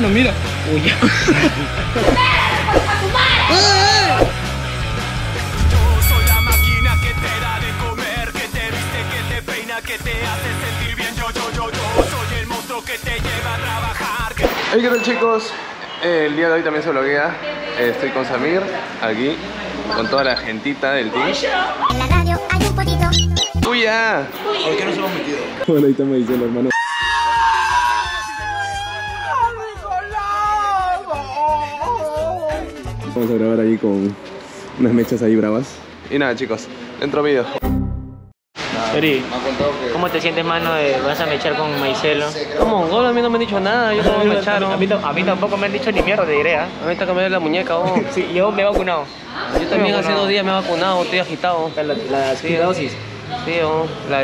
mano, mira. Uy. Yo soy la máquina que te da de comer, que te viste, que te peina, que te hace sentir bien. Yo soy el monstruo que te lleva a trabajar. Hey, ¿qué tal, chicos? El día de hoy también se bloguea. Estoy con Samir, aquí, con toda la gentita del team. En la radio hay un potito. ¡Hoyaa! ¿Por qué nos hemos metido? Bueno, ahí está Maicelo, hermano. Vamos a grabar ahí con unas mechas ahí bravas. Y nada, chicos, dentro vídeo. ¿Cómo te sientes, mano? ¿Vas a mechar con Maicelo? ¿Cómo? No, a mí no me han dicho nada, yo como mechar. A mí tampoco me han dicho ni mierda, te diré, ¿ah? A mí está cambiando la muñeca, oh. Sí, yo me he vacunado. Yo también hace 2 días me he vacunado, estoy agitado. ¿La dosis? Sí, oh, la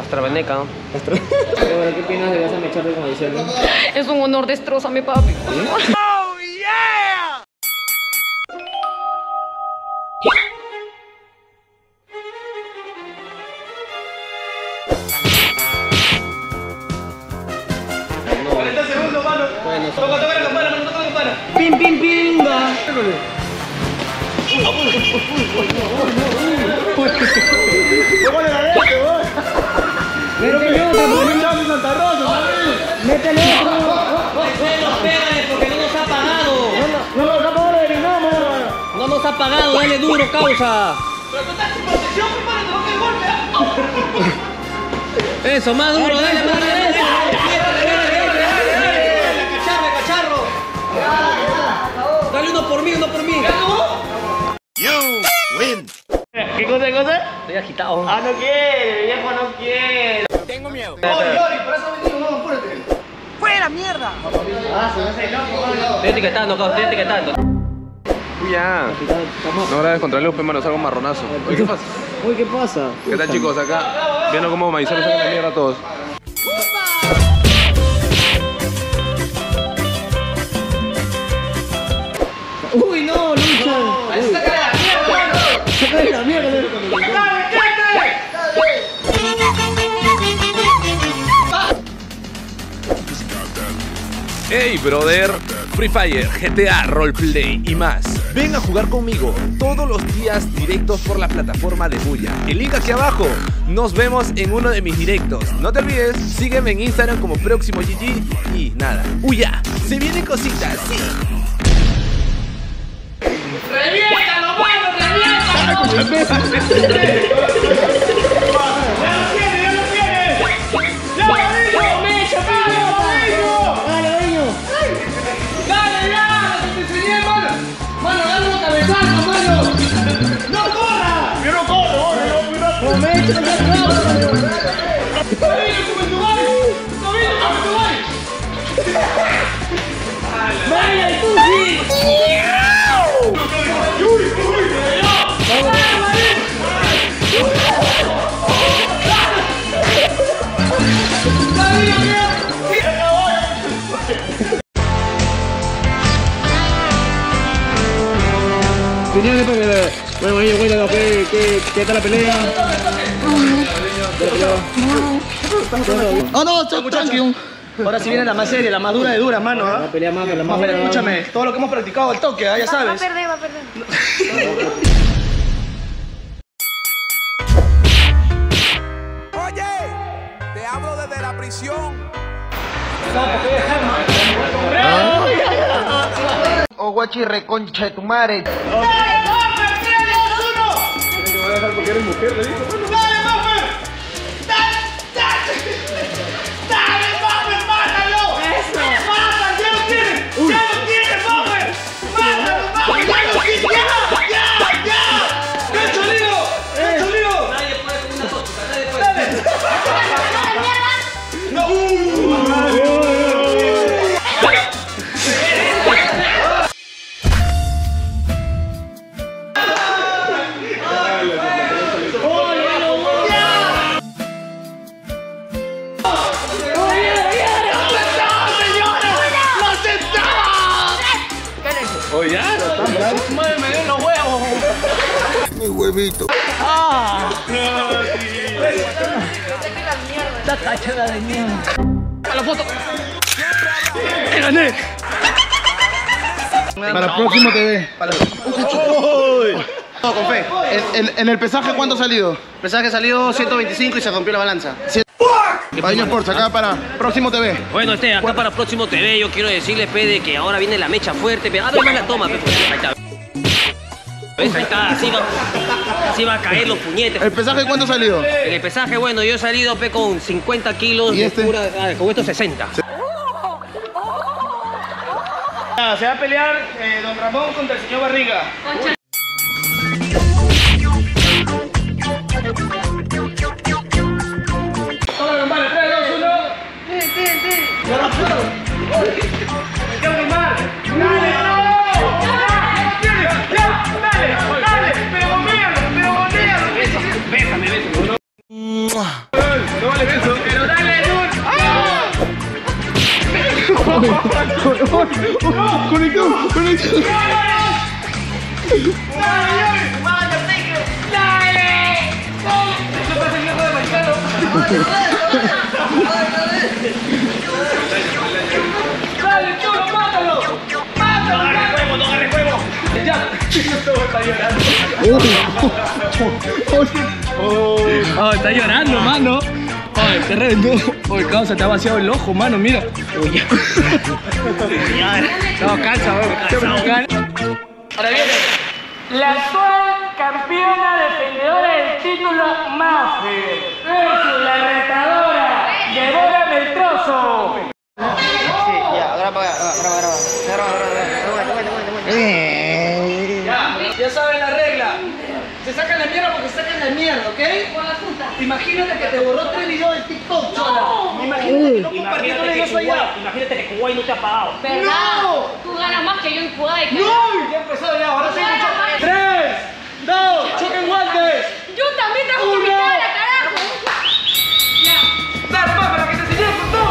AstraZeneca. ¿Qué opinas de vas a mechar con Maicelo? Es un honor, destrózame, papi. ¡Oh, yeah! Pim, pim, pim, da. Métele. Porque no nos ha pagado. No nos ha pagado, dale duro, causa. Pero tú estás sin protección, prepárate, no te golpes. Eso, más duro, dale, más duro. Dale uno por mí, uno por mí. You win. ¿Qué cosa, qué cosa? Estoy agitado. Ah, no quiere, viejo, no quiere. Tengo miedo. No, Yori, por eso me digo, no, apúrate. ¡Fuera, mierda! Ah, se hace loco. Estoy etiquetando, cabrón, estoy etiquetando. Uy, ya. No grabes contra el luz, hermano, salgo un marronazo. Oye, ¿qué pasa? Uy, ¿qué pasa? ¿Qué tal, chicos? Acá, viendo cómo Maicelo saca la mierda a todos. ¡Uy, no, Lucha! ¡Uy! ¡Saca la mierda! ¡Saca de la mierda! ¡Dale, dale! ¡Hey, brother! Free Fire, GTA, Roleplay y más. Ven a jugar conmigo todos los días directos por la plataforma de Hoyaa. El link aquí abajo. Nos vemos en uno de mis directos. No te olvides, sígueme en Instagram como PróximoGG. Y nada, Hoyaa, se vienen cositas, sí. ¡Reviéntalo, bueno, reviéntalo! ¡Ya lo tienes, ya lo tienes! ¡Dale, ya! ¡Te enseñé, mano! ¡Mano, dale un cabezazo, mano! ¡No corra! ¡Yo no corro! ¡No! Señores, bueno, ahí bueno, ¿qué tal la pelea? Oh, no, estoy tranquilo. Ahora sí viene la más seria, la más dura de duras, mano, ¿ah? La pelea más, la más. Escúchame, todo lo que hemos practicado al toque, ¿ah? Ya sabes. Va a perder. Oye, te hablo desde la prisión. O guachi reconcha de tu madre. ¡Dale, Mafer! ¡3, 2, 1! Te voy a dejar porque eres mujer, le digo. ¡Dale, Mafer! ¡Dale, Mafer! ¡Mátalo! ¡Eso! ¡Mátalo! ¡Ya lo tienes! ¡Ya lo tienes, Mafer! ¡Mátalo, Mafer! ¡Ya lo tienes! ¡Ya! ¡Pecho lío! ¡Pecho lío! Nadie puede con una tocha, nadie puede. ¡Dale! ¡No! Huevito. ¡Ah! ¡Está cachada de mierda! ¡A la foto! ¡Te gané! Para próximo TV. No, con fe. En el pesaje, ¿cuánto ha salido? Pesaje salido 125 y se rompió la balanza. Badiño Sports, acá para Próximo TV. Bueno, este, acá para Próximo TV, yo quiero decirles, Pede, que ahora viene la mecha fuerte. Pero abre más la toma, Pede. Ahí está. ¿Ves? Ahí está, así va a caer los puñetes. ¿El pesaje cuánto ha salido? El pesaje, bueno, yo he salido, Pe, con 50 kilos. ¿Y este? Pura, con estos 60. Se va a pelear Don Ramón contra el señor Barriga. ¡Conectado! ¡Dale! ¡Dale! ¡Eso está el hijo de Maicelo! ¡Dale, chulo, mátalo! ¡Mátalo! ¡No agarre huevo, no agarre huevo! ¡Ya! ¡Está llorando! ¡Oh, está llorando, mano! Ay, se reventó. Oye, causa, te ha vaciado el ojo, mano, mira. Oye. No, cansa, bro, cansa. Ahora viene la actual campeona defendedora del título Mafer versus la retadora Devórame el trozo. Sí, ya, graba. Ya saben la regla. Se sacan la mierda porque se sacan la mierda, ¿ok? Imagínate que te borró 3 videos de TikTok, chola. No. Imagínate que no compartieron eso allá. Imagínate que Kuwait no te ha pagado. ¿Verdad? ¡No! Tú ganas más que yo en Kuwait. ¡No! Ya empezó ya, ahora sí. 3, 2, choquen guantes. Yo también te hago mi cara, carajo. Ya. Dale, papá, para que te enseñes con todo.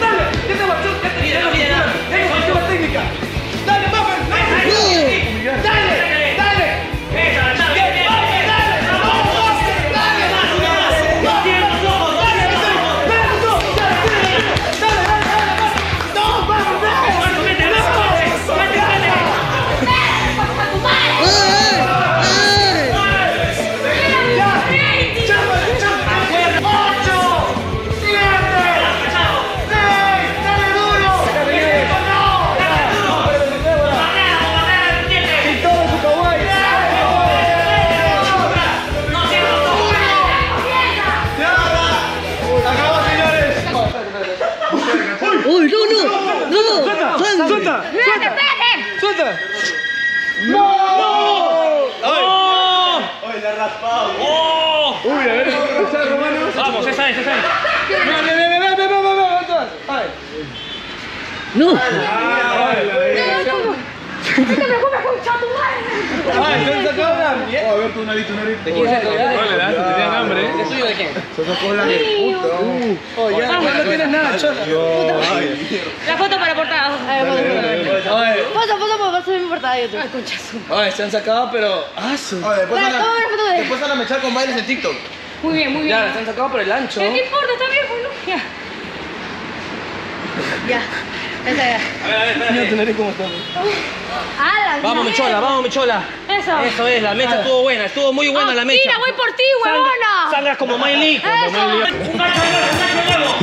Dale, ya te marchó, ya te quiero mirar. Tengo última técnica. Dale, papá. Dale. ¡No! ¡No! La foto para portada. Foto, va a subir mi portada de YouTube. Ay, conchazo. Ay, se han sacado, pero... Después van a mechar con bailes en TikTok. Muy bien, muy bien. Ya, se han sacado por el ancho. ¿Qué importa? Está bien, bueno. Ya. A ver, cómo estamos. Vamos, Michola, vamos, Michola. Eso es, la mecha estuvo buena, estuvo muy buena la mecha. Mira, voy por ti, huevona. Sangras como Miley. Un gancho de nuevo.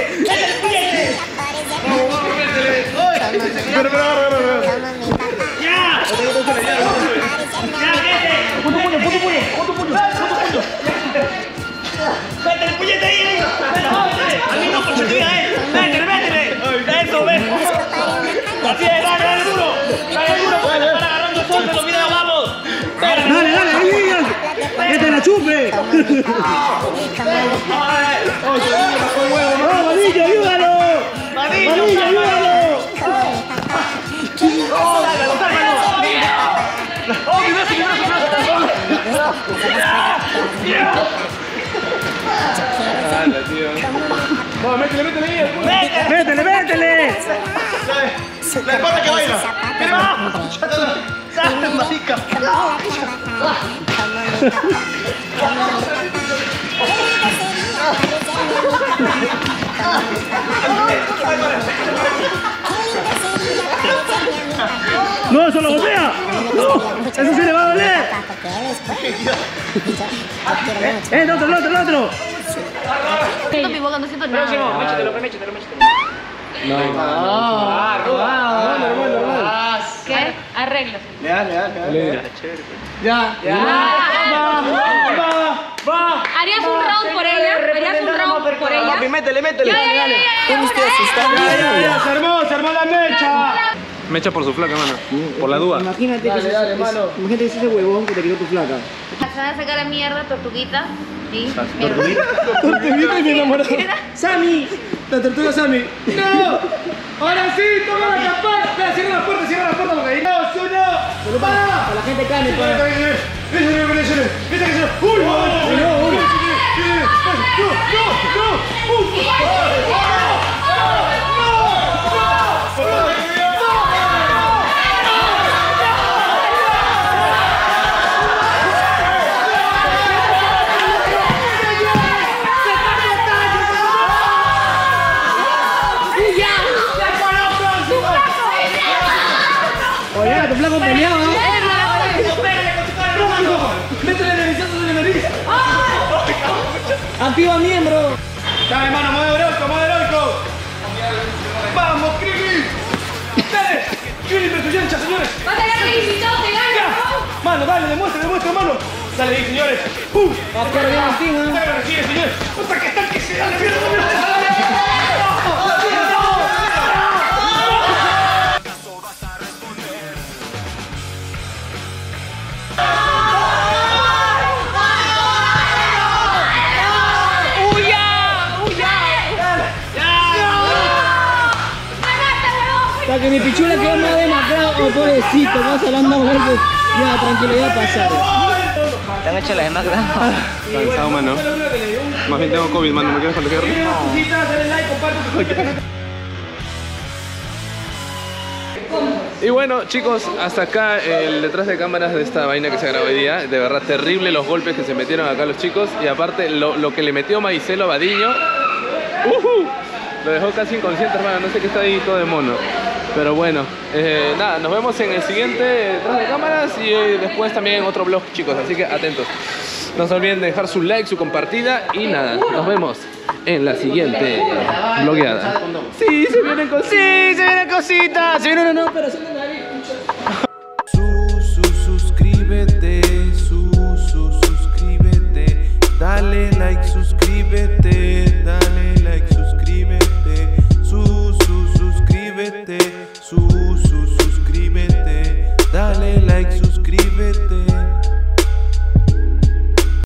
¡Chupe! ¡Badillo, ayúdalo! ¡Badillo, ayúdalo! ¡Oh, mi brazo, mi brazo, mi brazo! ¡Métele, métele! ¡Métele, métele! La espalda que baila. ¡Sale, marica! ¡No, eso lo golpea! ¡No! ¡Eso sí le va a doler! ¡El otro, el otro, el otro! No mi boca, no siento nada. Próximo, méchatelo. No. Ah, normal. ¿Qué? Arreglo. Le da. Ya. Va. ¿Harías un round por ella? Métele. Ya. Se armó la mecha. Mecha por su flaca, mano. Por la duda. Imagínate que es ese huevón que te quedó tu flaca. Se van a sacar a mierda, tortuguita. Sí. Tortuguita y mi enamorado. ¡Sammy! La tortuga Sammy. ¡No! ¡Ahora sí! ¡Toma la campana! ¡Cierra la puerta! ¡No! ¡Para! ¡Para la gente cane! ¡No! ¡Flaco peleado! ¡Métele revisazo de la nariz! ¡Activa miembro! ¡Dale, hermano! ¡Más heroico! ¡Vamos, Krili! ¡Dale! ¡Krili, pero tu yancha, señores! ¡Va a tener requisitado, te gana! ¡Mano, dale! ¡Demuestra, hermano! ¡Dale, señores! ¡Pum! ¡Va a perder la tija! ¡Dale, recibe, señores! ¡Puta que están que se dan la mierda! Que mi pichula quedó más demacrado, oh, pobrecito, vas hablando golpes. Ya, tranquilo, ya pasaron. ¿Te han hecho las demás gramas? Cansado, mano. Más bien tengo COVID, mano, ¿me quieres contagiar? Y bueno, chicos, hasta acá el detrás de cámaras de esta vaina que se grabó hoy día. De verdad, terrible los golpes que se metieron acá los chicos. Y aparte, lo que le metió Maicelo Badiño. Lo dejó casi inconsciente, hermano, no sé qué está ahí todo de mono. Pero bueno, nada, nos vemos en el siguiente detrás de cámaras y después también en otro vlog, chicos, así que atentos. No se olviden de dejar su like, su compartida y nada, nos vemos en la siguiente vlogueada. Sí, se vienen cositas, se viene una nueva operación de nariz. Suscríbete.